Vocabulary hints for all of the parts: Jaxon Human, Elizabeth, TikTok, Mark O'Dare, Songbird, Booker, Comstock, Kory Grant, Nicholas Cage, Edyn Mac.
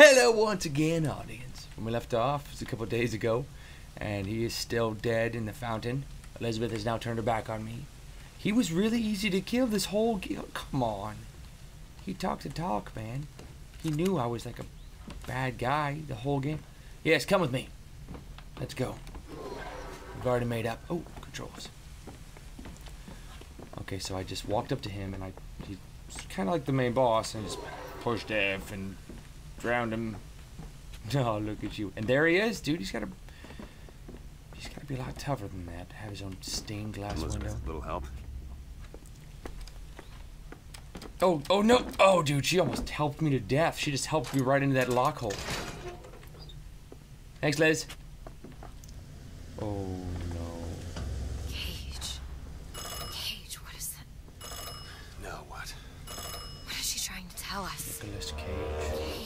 Hello once again, audience. When we left off, it was a couple of days ago, and he is still dead in the fountain. Elizabeth has now turned her back on me. He was really easy to kill this whole guild. Come on. He talked the talk, man. He knew I was like a bad guy the whole game. Yes, come with me. Let's go. We've already made up. Oh, controls. Okay, so I just walked up to him, and he's kind of like the main boss, and just pushed F and drowned him. Oh, look at you. And there he is, dude. He's got to be a lot tougher than that. Have his own stained glass window. A little help. Oh no. Oh, dude, she almost helped me to death. She just helped me right into that lock hole. Thanks, Liz. Oh no. Cage, what is that? No, what? What is she trying to tell us? Nicholas Cage. Cage.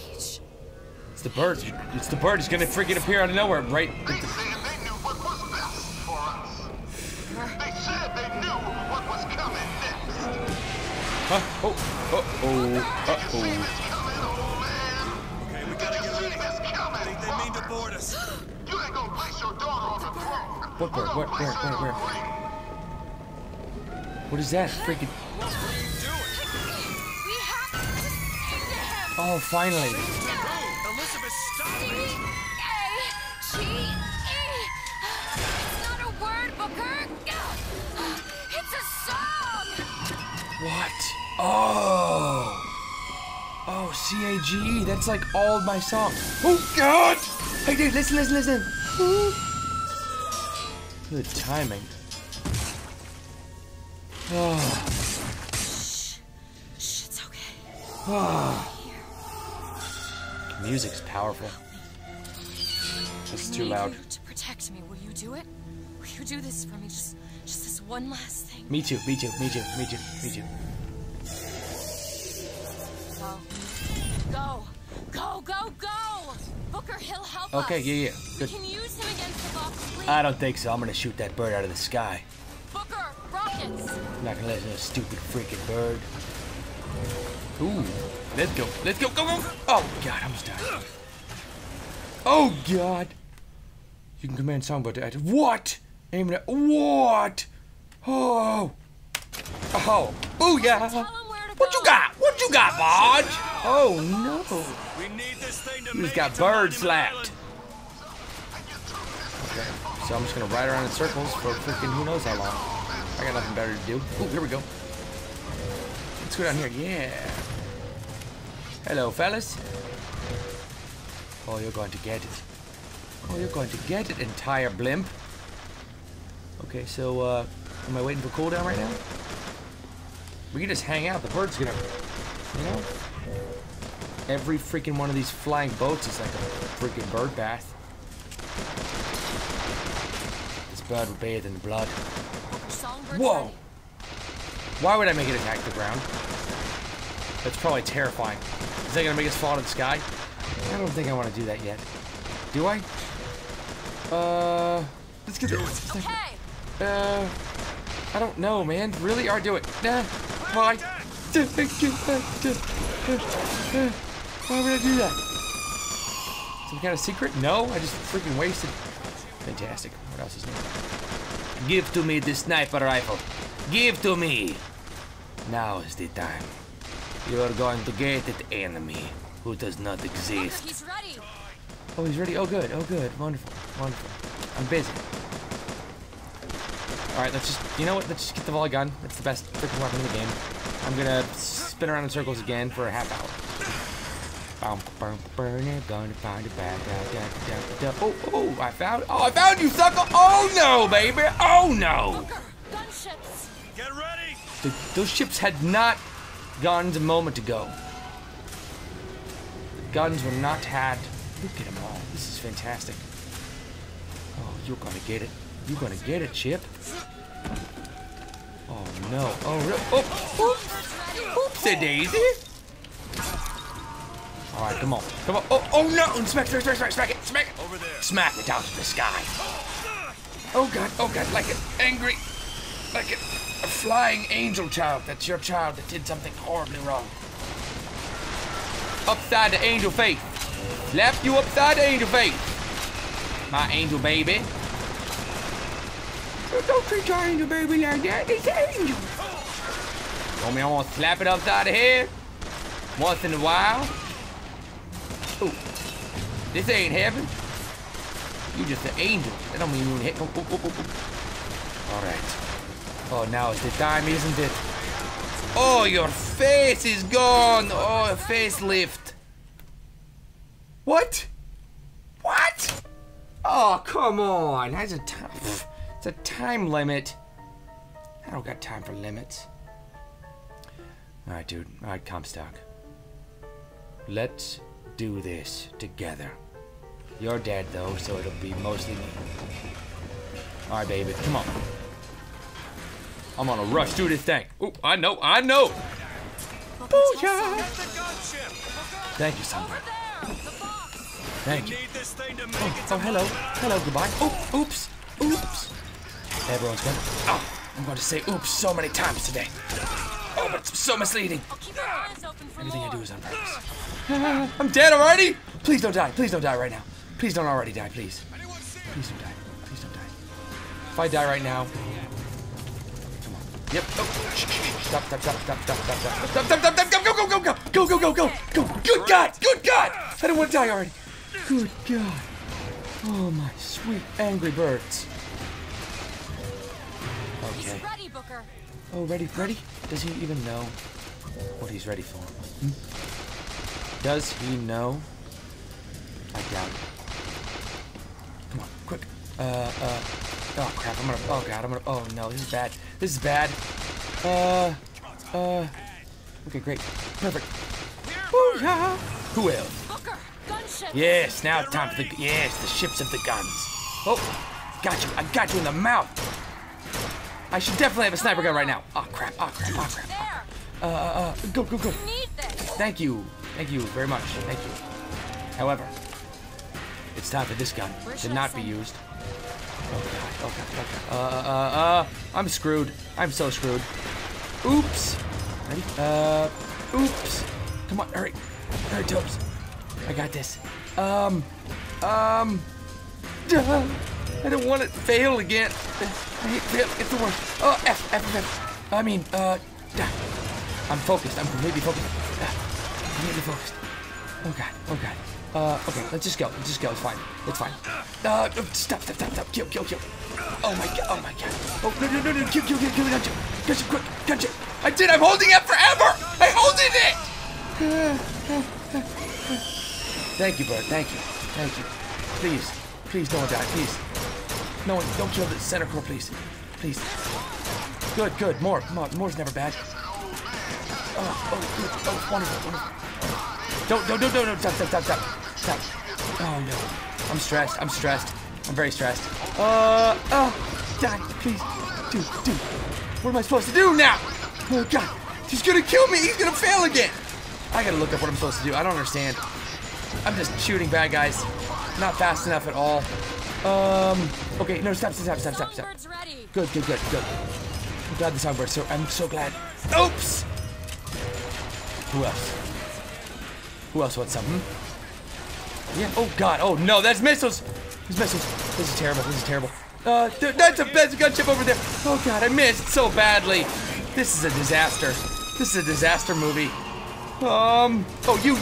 It's the bird. It's the bird. It's gonna freaking appear out of nowhere, right? They said they knew what was best for us. They said they knew what was coming next. Huh? Oh. Okay, we gotta get out of here. They mean to board us. You ain't gonna place your daughter on the throne. What bird? Where? What is that? Freaking. What are you doing? We have to save him. Oh, finally. What? Oh, C-A-G-E. That's like all of my songs. Oh God! Hey, dude, listen. Good timing. Oh. Shh, it's okay. Oh. The music's powerful. It's too loud. To protect me, will you do it? Will you do this for me? Just this one last thing. Me too. Go! Booker, he'll help us. Okay, yeah. Good. We can use him against the box, please. I don't think so. I'm gonna shoot that bird out of the sky. Booker, rockets! I'm not gonna let no stupid freaking bird. Ooh, let's go! Oh God, I almost died. Oh God! You can command Songbird to act. What? Aim it at what? Oh! Booyah! What you got, Bodge? Oh no! You just got bird slapped. Okay, so I'm just gonna ride around in circles for freaking who knows how long. I got nothing better to do. Oh, here we go. Let's go down here. Yeah. Hello, fellas. Oh, you're going to get it. Oh, you're going to get it, entire blimp. Okay, so am I waiting for cooldown right now? We can just hang out. The bird's gonna, you know. Every freaking one of these flying boats is like a freaking bird bath. This bird will bathe in the blood. Whoa! Why would I make it attack the ground? That's probably terrifying. Is that gonna make us fall out of the sky? I don't think I want to do that yet. Do I? Let's get this. Okay. I don't know, man. Really? Or do it. Nah. Why? Why would I do that? Some kind of secret? No, I just freaking wasted. Fantastic. What else is new? Give to me the sniper rifle. Give to me. Now is the time. You are going to get an enemy who does not exist. He's ready. Oh, he's ready. Oh, good. Wonderful. I'm busy. Alright, let's just get the volley gun. That's the best freaking weapon in the game. I'm gonna spin around in circles again for a half hour. Gonna find it back. Oh, I found you, sucker! Oh no, baby! Oh no! Gunships! Get ready! Those ships had not guns a moment ago. The guns were not had. Look at them all. This is fantastic. Oh, you're gonna get it. You're gonna get it, Chip. Oh no. Oh, oopsie daisy. Alright, come on. Oh no! Smack it! Over there. Smack it out of the sky. Oh god, like an angry, like a flying angel child. That's your child that did something horribly wrong. Upside the angel faith. Left you upside the angel face. My angel baby. Don't treat your angel baby like that. It's an angel. Told me I want to slap it upside the head. Once in a while. Ooh. This ain't heaven. You just an angel. That don't mean you hit. Ooh, ooh, ooh, ooh. All right. Oh, now it's the time, isn't it? Oh, your face is gone. Oh, facelift. What? What? Oh, come on. That's a time. It's a time limit. I don't got time for limits. All right, dude. All right, Comstock. Let's do this together. You're dead though, so it'll be mostly me. All right, baby. Come on. I'm gonna rush through this thing. Ooh, I know, I know. Booyah! Thank you, Songbird. Thank you. Oh, oh, hello. Hello, goodbye. Oh, oops. Oops. Everyone's gonna. Oh, I'm gonna say oops so many times today. Oh, but it's so misleading. Everything I do is on purpose. I'm dead already? Please don't die. Please don't die right now. Please don't already die, please. Please don't die. Please don't die. If I die right now. Yep. Oh. Stop, stop, stop, stop, stop, stop, stop, stop, stop, stop, stop, go, go, go, go, go, go, go, go, go. Good God, good God. I don't want to die already. Good God. Oh, my sweet angry birds. Okay. He's ready, Booker. Oh, ready, ready? Does he even know what he's ready for? Hmm? Does he know? I doubt it. Come on, quick. Oh, crap, I'm gonna, oh, God, I'm gonna, oh, no, this is bad. This is bad. Okay, great. Perfect. Booyah! Who else? Booker, gunship. Yes, now it's time for the, yes, the ships of the guns. Oh, got you, I got you in the mouth. I should definitely have a sniper gun right now. Oh, crap, oh, crap, oh, crap. Go, go, go. Thank you very much, thank you. However, it's time for this gun to not be used. Oh God, oh God, oh God. I'm screwed. I'm so screwed. Oops. Ready? Oops. Come on, hurry. Hurry, Topes. I got this. I don't want it failed again. I hate fail. It's the worst. Oh, F, F, F. I mean, I'm focused. I'm completely focused. Completely focused. Oh God, oh God. Okay, let's just go. Let's just go. It's fine. It's fine. Stop, stop, stop, stop. Kill, kill, kill. Oh my God. Oh my God. Oh, no, no, no, no. Kill, kill, kill, kill. Gotcha. Gotcha, quick. Gotcha. I did. I'm holding it forever. I holded it. Thank you, bird. Thank you. Thank you. Please. Please, no one die. Please. No one. Don't kill the center core, please. Please. Good, good. More. Come on. More's never bad. Oh, oh, good. Oh, wonderful, wonderful. Don't, stop, stop, stop, stop, stop. Oh, no. I'm stressed, I'm stressed. I'm very stressed. Oh, die, please. Dude, dude. What am I supposed to do now? Oh, God. He's gonna kill me. He's gonna fail again. I gotta look up what I'm supposed to do. I don't understand. I'm just shooting bad guys. Not fast enough at all. Okay, no, stop, stop, stop, stop, stop. Good, good, good, good. I'm glad the Songbird, so I'm so glad. Oops! Who else? Who else wants something? Yeah. Oh God. Oh no. That's missiles. There's missiles. This is terrible. This is terrible. That's a gunship over there. Oh God. I missed so badly. This is a disaster. This is a disaster movie. Oh you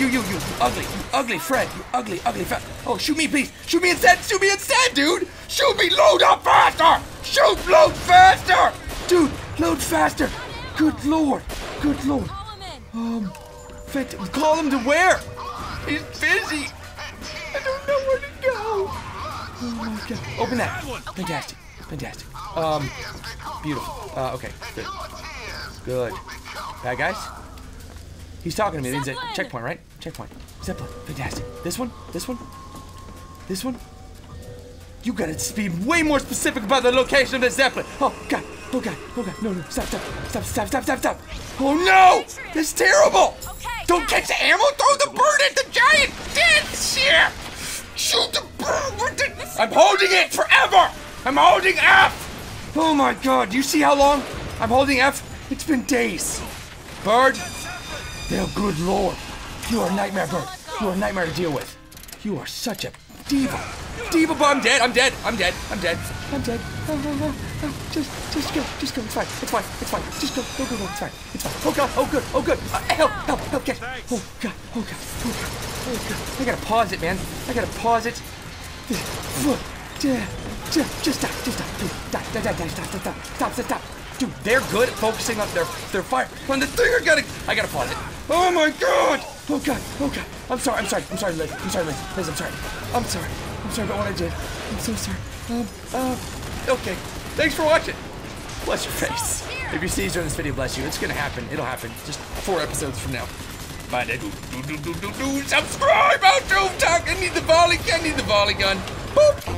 ugly. You ugly Fred. You ugly ugly Fred. Oh shoot me please. Shoot me instead. Shoot me instead, dude. Shoot me. Load up faster. Shoot. Load faster. Dude. Load faster. Good Lord. Good Lord. Call him to where? He's busy. I don't know where to go. Oh my God. Open that. Fantastic. Fantastic. Beautiful. Okay. Good. Good. Bad guys? He's talking to me. He's at checkpoint, right? Checkpoint. Zeppelin. Fantastic. This one? This one? This one? You gotta be way more specific about the location of the Zeppelin. Oh God. Oh God. Oh God. No, no. Stop, stop. Stop, stop, stop, stop, stop. Oh no! That's terrible! Don't catch the ammo, throw the bird at the giant dance here! Shoot the bird with the... I'm holding it forever! I'm holding F! Oh my God, do you see how long I'm holding F? It's been days. Bird, oh good Lord. You are a nightmare, bird. You are a nightmare to deal with. You are such a diva. Diva bomb. I'm dead. I'm dead. I'm dead. I'm dead. I'm dead. Just go. It's fine. It's fine. It's fine. Just go. Go, go, go. It's fine. It's fine. Oh god. Oh good. Oh good. Help. Help. Help. Get. Oh god. Oh god. Oh god. Oh god. I gotta pause it, man. I gotta pause it. Just stop. Just stop. Stop. Stop. Stop. Stop. Stop. Stop. Dude, they're good at focusing on their fire. When the thing, I gotta pause it. Oh my god. Oh god. Oh god. I'm sorry, Liz. Liz, I'm sorry. I'm sorry about what I did. I'm so sorry. Okay. Thanks for watching. Bless your face. If you see these during this video, bless you. It's gonna happen. It'll happen. Just 4 episodes from now. Bye, dude. Subscribe on TikTok. I need the volley gun. Boop.